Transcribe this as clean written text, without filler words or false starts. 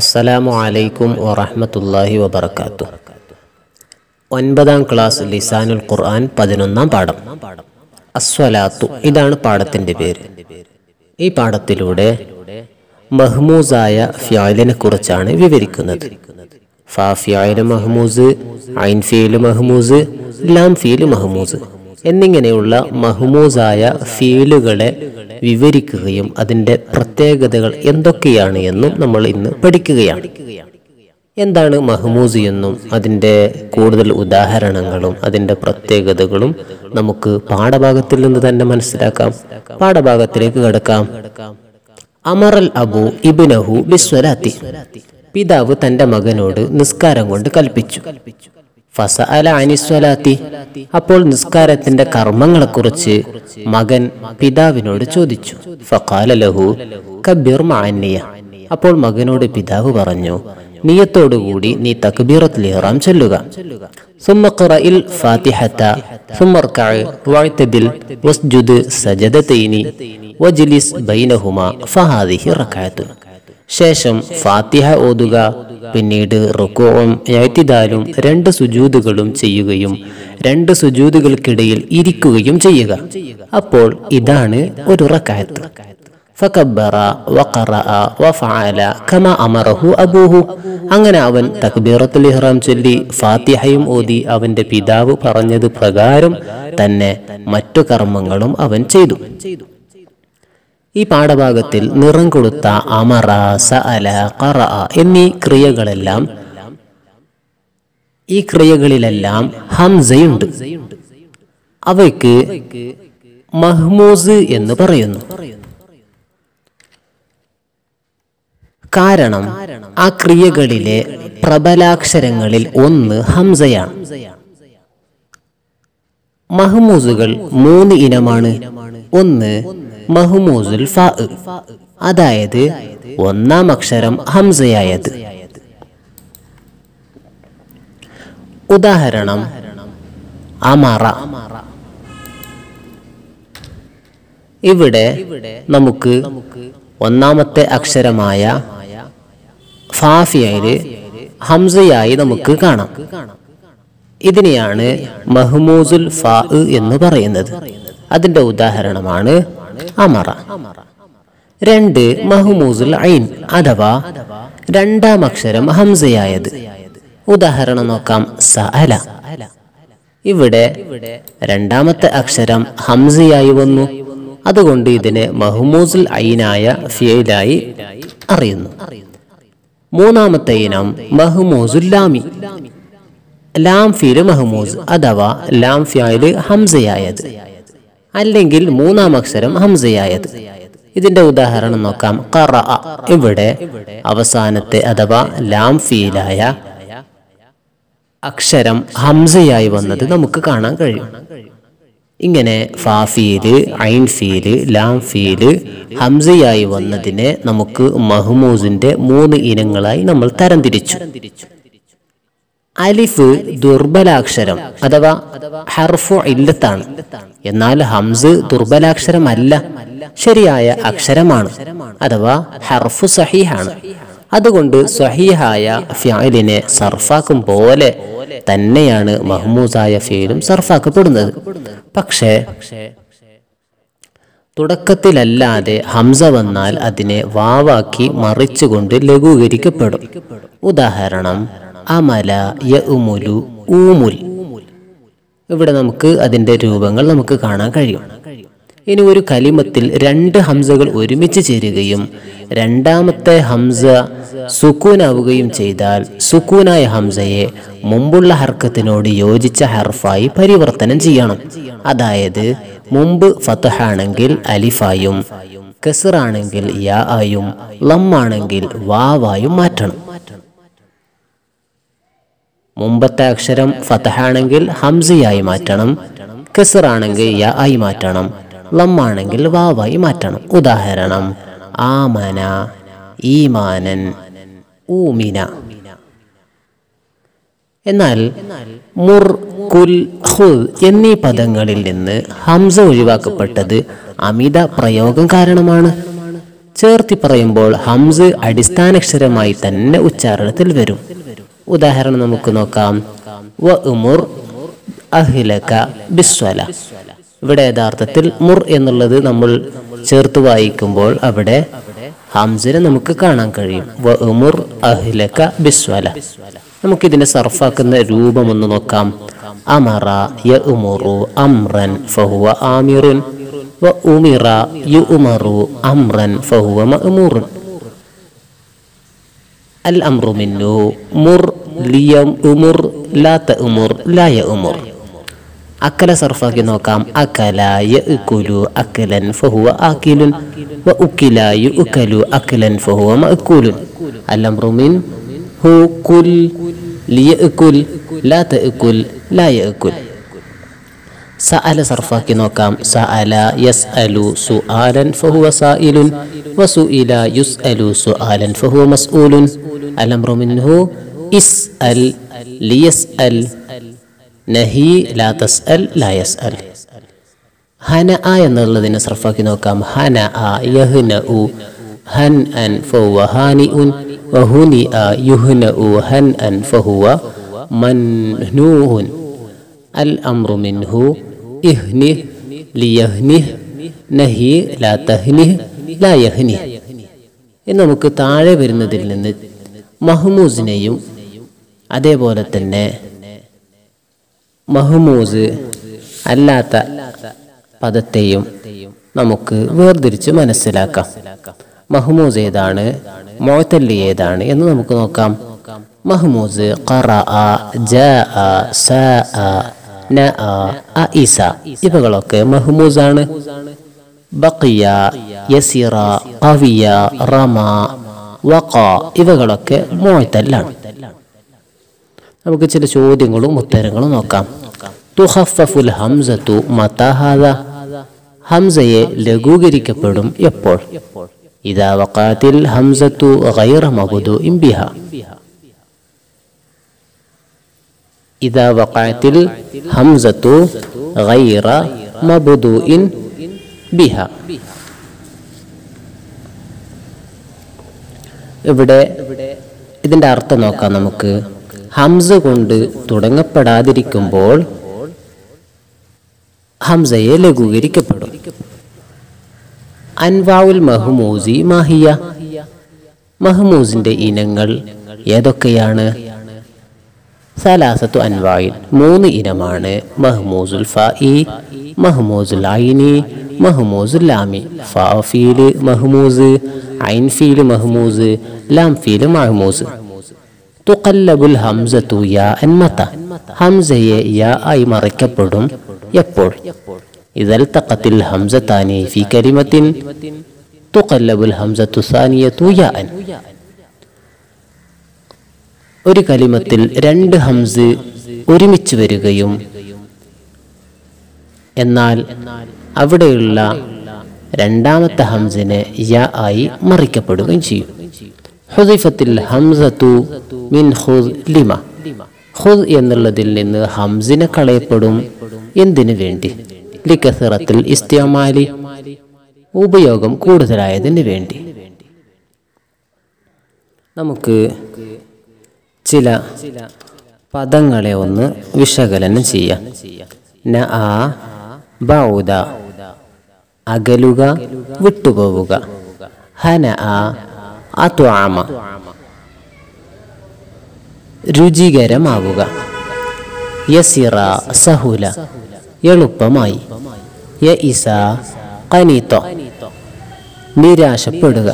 അസ്സലാമു അലൈക്കും വറഹ്മത്തുള്ളാഹി വബറകാത്തു. 9ാം ക്ലാസ് ലിസാനുൽ ഖുർആൻ 11ാം പാഠം അസ്വലാത്തു, ഇതാണ് പാഠത്തിൻ്റെ പേര്. ഈ പാഠത്തിലൂടെ മഹ്മൂസായ ഫിയലിനെ കുറിച്ചാണ് വിവരിക്കുന്നത്. ഫാ ഫിയൽ മഹ്മൂസ്, ഐൻ ഫിയൽ മഹ്മൂസ്, ലാം ഫിയൽ മഹ്മൂസ് എന്നിങ്ങനെയുള്ള മഹ്മൂസായ ഫീലുകളെ വിവരിക്കുകയും അതിൻ്റെ പ്രത്യേകതകൾ എന്തൊക്കെയാണ് എന്നും നമ്മൾ ഇന്ന് പഠിക്കുകയാണ്. എന്താണ് മഹ്മൂസ് എന്നും അതിൻ്റെ കൂടുതൽ ഉദാഹരണങ്ങളും അതിൻ്റെ പ്രത്യേകതകളും നമുക്ക് പാഠഭാഗത്തിൽ നിന്ന് തന്നെ മനസ്സിലാക്കാം. പാഠഭാഗത്തിലേക്ക് കടക്കാം. അമറൽ അബു ഇബ്നഹു ബിസ്വലാത്തി, പിതാവ് തൻ്റെ മകനോട് നിസ്കാരം കൊണ്ട് കൽപ്പിച്ചു. ഫസഅല അനി സ്വലാത്തി, അപ്പോൾ നിസ്കാരത്തിന്റെ കർമ്മങ്ങളെക്കുറിച്ച് മകൻ പിതാവിനോട് ചോദിച്ചു. ഫഖാല ലഹു കബ്ബിർ മഅന്നിയ, അപ്പോൾ മകനോട് പിതാവ് പറഞ്ഞു നിയത്തോടുകൂടി നീ തക്ബീറത്തുൽ ഇഹ്റാം ചൊല്ലുക. സുമ്മ ഖറഇൽ ഫാത്തിഹത സുമ്മ റകഅ വഅതദിൽ വസ്ജുദ് സജദതൈനി വജ്ലിസ് ബൈനഹുമാ ഫഹാദിഹി റകഅത്തു, ശേഷം ഫാത്തിഹ ഓതുക, പിന്നീട് റുക്വവും ഇഅ്തിദാലും രണ്ട് സുജൂദുകളും ചെയ്യുകയും രണ്ട് സുജൂദുകൾക്കിടയിൽ ഇരിക്കുകയും ചെയ്യുക. അപ്പോൾ ഇതാണ് ഒരു റകഅത്ത്. ഫകബ്ബറ വഖറഅ വഫഅല കമാ അമറഹു അബൂഹു, അങ്ങനെ അവൻ തക്ബീറത്തുൽ ഇഹ്റാം ചൊല്ലി ഫാത്തിഹയും ഓതി അവന്റെ പിതാവ് പറഞ്ഞത് പ്രകാരം തന്നെ മറ്റു കർമ്മങ്ങളും അവൻ ചെയ്തു. ഈ പാഠഭാഗത്തിൽ നിറം കൊടുത്ത അമറ, സഅല, ഖറഅ എന്നീ ക്രിയകളെല്ലാം, ഈ ക്രിയകളിലെല്ലാം ഹംസയുണ്ട്. അവയ്ക്ക് മഹ്മൂസ് എന്ന് പറയുന്നു. കാരണം ആ ക്രിയകളിലെ പ്രബലാക്ഷരങ്ങളിൽ ഒന്ന് ഹംസയാണ്. മഹ്മൂസുകൾ 3 ഇനമാണ്. ഒന്ന് മഹ്മൂസുൽ ഫാ, അതായത് 1ാം അക്ഷരം ഹംസയായത്. ഉദാഹരണം അമറ. ഇവിടെ നമുക്ക് 1ാമത്തെ അക്ഷരമായ ഫാ ഫിയല് ഹംസയായി നമുക്ക് കാണാം. ഇതിനെയാണ് മഹ്മൂസുൽ ഫാ എന്ന് പറയുന്നത്. അതിന്റെ ഉദാഹരണമാണ് അമറ. 2 മഹ്മൂസുൽ ഐൻ, അഥവാ 2ാം അക്ഷരം ഹംസയായത്. ഉദാഹരണം നോക്കാം സഅല. ഇവിടെ 2ാമത്തെ അക്ഷരം ഹംസയായി വന്നു. അതുകൊണ്ട് ഇതിനെ മഹ്മൂസുൽ ഐനായ ഫിയലായി അറിയുന്നു. 3ാമത്തെ ഇനം മഹ്മൂസുൽ ലാമി, ലാം ഫിയൽ മഹ്മൂസ്, അഥവാ ലാം ഫിയൽ ഹംസയായത്, അല്ലെങ്കിൽ 3ാം അക്ഷരം ഹംസയായത്. ഇതിന്റെ ഉദാഹരണം നോക്കാം ഖറഅ. ഇവിടെ അവസാനത്തെ അഥവാ ലാം ഫിയലായ അക്ഷരം ഹംസയായി വന്നത് നമുക്ക് കാണാൻ കഴിയും. ഇങ്ങനെ ഫാ ഫിയല്, ഐൻ ഫിയല്, ലാം ഫിയല് ഹംസയായി വന്നതിനെ നമുക്ക് മഹ്മൂസിന്റെ 3 ഇനങ്ങളായി നമ്മൾ തരംതിരിച്ചു. അലിഫ് ദുർബലാക്ഷരം അഥവാ ഹർഫു ഇല്ലത്താണ്. എന്നാൽ ഹംസ് ദുർബലാക്ഷരമല്ല, ശരിയായ അക്ഷരമാണ് അഥവാ ഹർഫു സഹീഹാണ്. അതുകൊണ്ട് സഹീഹായ ഫിയലിനെ സർഫാക്കും പോലെ തന്നെയാണ് മഹ്മൂസായ ഫിയലും സർഫാക്കപ്പെടുന്നത്. പക്ഷേ തുടക്കത്തിലല്ലാതെ ഹംസ വന്നാൽ അതിനെ വാവാക്കി മറിച്ചുകൊണ്ട് ലഘൂകരിക്കപ്പെടും. ഉദാഹരണം അമല യഉമുലു ഊമുൽ. ഇവിടെ നമുക്ക് അതിന്റെ രൂപങ്ങൾ നമുക്ക് കാണാൻ കഴിയും. ഇനി ഒരു കലിമത്തിൽ 2 ഹംസകൾ ഒരുമിച്ച് ചേരുകയും 2ാമത്തെ ഹംസ സുക്കൂനാവുകയും ചെയ്താൽ സുക്കൂനായ ഹംസയെ മുമ്പുള്ള ഹർക്കത്തിനോട് യോജിച്ച ഹർഫായി പരിവർത്തനം ചെയ്യണം. അതായത് മുമ്പ് ഫതഹാണെങ്കിൽ അലിഫായും കസറാണെങ്കിൽ യാ ആയും ലമ്മാണെങ്കിൽ വാവായും മാറ്റണം. മുമ്പത്തെ അക്ഷരം ഫതഹാണെങ്കിൽ ഹംസയായി മാറ്റണം, കസറാണെങ്കിൽ യാ ആയി മാറ്റണം, ലമ്മാണെങ്കിൽ വാവായി മാറ്റണം. ഉദാഹരണം ആമന ഈമാനൻ ഊമിന. എന്നാൽ മുർ, കുൽ, ഖുദ് എന്നീ പദങ്ങളിൽ നിന്ന് ഹംസ ഒഴിവാക്കപ്പെട്ടത് അമിത പ്രയോഗം കാരണമാണ്. ചേർത്തി പറയുമ്പോൾ ഹംസ് അടിസ്ഥാനാക്ഷരമായി തന്നെ ഉച്ചാരണത്തിൽ വരും. ഉദാഹരണം നമുക്ക് നോക്കാം. വ ഉമുർ അഹ്ലക ബിസ്വല. ഇവിടെ യഥാർത്ഥത്തിൽ മുർ എന്നുള്ളത് നമ്മൾ ചേർത്ത് വായിക്കുമ്പോൾ അവിടെ ഹംസിനെ നമുക്ക് കാണാൻ കഴിയും. വ ഉമുർ അഹ്ലക ബിസ്വല. നമുക്കിതിന്റെ സർഫാക്കുന്ന രൂപം ഒന്ന് നോക്കാം. അമറ യ ഉമുറു അംറൻ ഫഹുവ ആമിറുൻ. വ ഉമിറ യു ഉമറു അംറൻ ഫഹുവ മഅ്മൂറുൻ. അൽ അംറു മിന്നു മുർ ലിയ ഉമുർ ലാ തഉമുർ ലാ യ ഉമുർ. അക്കല സർഫാക്കി നോക്കാം. അക്കല യ ഉകുലു അക്കലൻ ഫഹുവ ആകിലുൻ. വ ഉകില യു ഉകലു അക്കലൻ ഫഹുവ മഅകൂലുൻ. അൽ അംറു മിൻ ഹു കുൽ ലിയ ഉകുൽ ലാ തഉകുൽ ലാ യ ഉകുൽ. സഅല സർഫാക്കി നോക്കാം. സഅല യസ്അലു സുആലൻ ഫഹുവ സാഇലുൻ. വ സുഇല യുസ്അലു സുആലൻ ഫഹുവ മസ്ഊലുൻ. അൽ അംറു മിൻഹു ഇസ്അൽ ലിയസ്അൽ നഹി ലാ തസ്അൽ ലാ യസ്അൽ. ഹനഅ എന്നുള്ളതിനെ സർഫാക്കി നോക്കാം. ഹനഅ യഹ്നഉ ഹൻഅൻ ഫഹുവ ഹാനിഉൻ. വ ഹുനിഅ യുഹ്നഉ ഹൻഅൻ ഫഹുവ മൻഹൂൻ. അൽ അംറു മിൻഹു ഇഹ്നി ലിയഹ്നി നഹി ലാ തഹ്നി ലാ യഹ്നി. ഇനി നമുക്ക് താഴെ വരുന്നതിൽ നിന്ന് മഹ്മൂസിനെയും അതേപോലെ തന്നെ മഹ്മൂസ് അല്ലാത്ത പദത്തെയും നമുക്ക് വേർതിരിച്ച് മനസ്സിലാക്കാം. മഹ്മൂസ് ഏതാണ്, മുഅ്തല്ലി ഏതാണ് എന്ന് നമുക്ക് നോക്കാം. മഹ്മൂസ് ഖറഅ ജാഅ സഅ നഅ അഇസ ഇവകളൊക്കെ മഹ്മൂസാണ്. ബഖിയ യസിറ ഖവിയ റമ വഖ ഇവകളൊക്കെ മുഅ്തല്ലാണ്. നമുക്ക് ചില ചോദ്യങ്ങളും ഉത്തരങ്ങളും നോക്കാം. തുഖഫഫുൽ ഹംസതു മതാ ഹാദ. ഹംസയെ ലഘൂകരിക്കപ്പെടും എപ്പോൾ? ഇദാ വഖഅത്തിൽ ഹംസതു ഗൈറ മഗ്ദൂഇൻ ബിഹാ. ഇദാ വഖഅത്തിൽ ഹംസതു ഗൈറ മഗ്ദൂഇൻ ബിഹാ. ഇവിടെ ഇതിന്റെ അർത്ഥം നോക്കാം. നമുക്ക് ഹംസ കൊണ്ട് തുടങ്ങപ്പെടാതിരിക്കുമ്പോൾ ഹംസയെ ലഘൂകരിക്കപ്പെടും. അൻവാഉൽ മഹ്മൂസി മാഹിയ. മഹ്മൂസിന്റെ ഇനങ്ങൾ ഏതൊക്കെയാണ്? സലാസത്തു അൻവാഇൻ. 3 ഇനമാണ്. മഹ്മൂസുൽ ഫാഇ, മഹ്മൂസുൽ ഐനി, മഹ്മൂസുൽ ലാമി. ഫാ ഫീല് മഹ്മൂസ്, ഐൻ ഫീല് മഹ്മൂസ്, ലാം ഫീല് മഹ്മൂസ്. തുഖല്ലബുൽ ഹംസത്തു യാഅൻ മത. ഹംസയെ യാ ആയി മറിക്കപ്പെടും എപ്പോൾ? ഇദൽതഖത്തിൽ ഹംസതാനി ഫി കലിമത്തിൻ തുഖല്ലബുൽ ഹംസത്തു സാനിയതു യാഅൻ. ഒരു കലിമത്തിൽ 2 ഹംസ ഒരുമിച്ച് വരികയും എന്നാൽ അവിടെയുള്ള രണ്ടാമത്തെ ഹംസനെ യാ ആയി മറിക്കപ്പെടുകയും ചെയ്യും. ഹുദിഫത്തിൽ ഹംസത്തു മിൻ ഖുദ് ലിമ. ഖുദ് എന്നുള്ളതിൽ നിന്ന് ഹംസിനെ കളയപ്പെടും. എന്തിനു വേണ്ടി? ലികസറത്തിൽ ഇസ്തിമാലി, ഉപയോഗം കൂടുതലായതിന് വേണ്ടി. നമുക്ക് ചില പദങ്ങളെ ഒന്ന് വിശകലനം ചെയ്യാം. നഅ ബൗദ അകലുക, വിട്ടുപോവുക. ഹനഅ അത്വാമ രുചികരമാവുക. യസിറ സഹുല എളുപ്പമായി. യഇസ ഖനീത നിരാശപ്പെടുക.